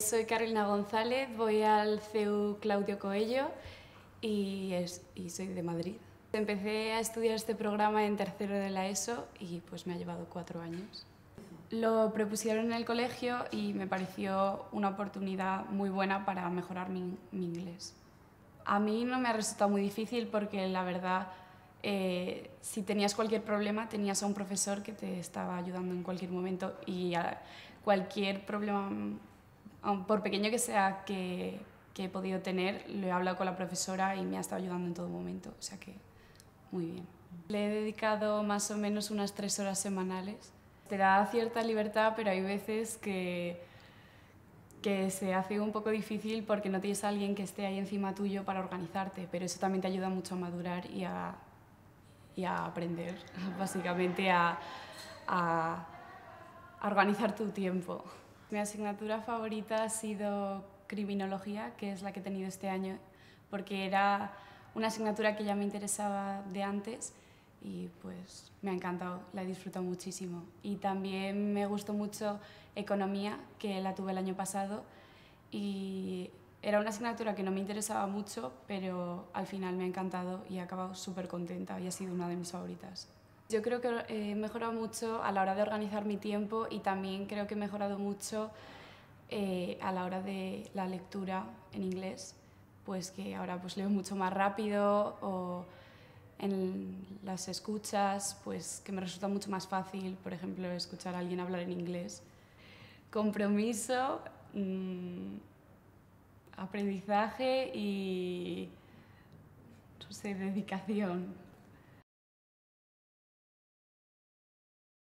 Soy Carolina González, voy al CEU Claudio Coello y soy de Madrid. Empecé a estudiar este programa en tercero de la ESO y pues me ha llevado 4 años. Lo propusieron en el colegio y me pareció una oportunidad muy buena para mejorar mi inglés. A mí no me ha resultado muy difícil porque la verdad si tenías cualquier problema tenías a un profesor que te estaba ayudando en cualquier momento y a cualquier problema, por pequeño que sea que he podido tener, lo he hablado con la profesora y me ha estado ayudando en todo momento, o sea que muy bien. Le he dedicado más o menos unas 3 horas semanales. Te da cierta libertad, pero hay veces que se hace un poco difícil porque no tienes a alguien que esté ahí encima tuyo para organizarte, pero eso también te ayuda mucho a madurar y a aprender, básicamente a organizar tu tiempo. Mi asignatura favorita ha sido criminología, que es la que he tenido este año, porque era una asignatura que ya me interesaba de antes y pues me ha encantado, la he disfrutado muchísimo. Y también me gustó mucho economía, que la tuve el año pasado y era una asignatura que no me interesaba mucho, pero al final me ha encantado y he acabado súper contenta y ha sido una de mis favoritas. Yo creo que he mejorado mucho a la hora de organizar mi tiempo y también creo que he mejorado mucho a la hora de la lectura en inglés, pues que ahora pues leo mucho más rápido o en las escuchas, pues que me resulta mucho más fácil, por ejemplo, escuchar a alguien hablar en inglés. Compromiso, aprendizaje y, no sé, dedicación.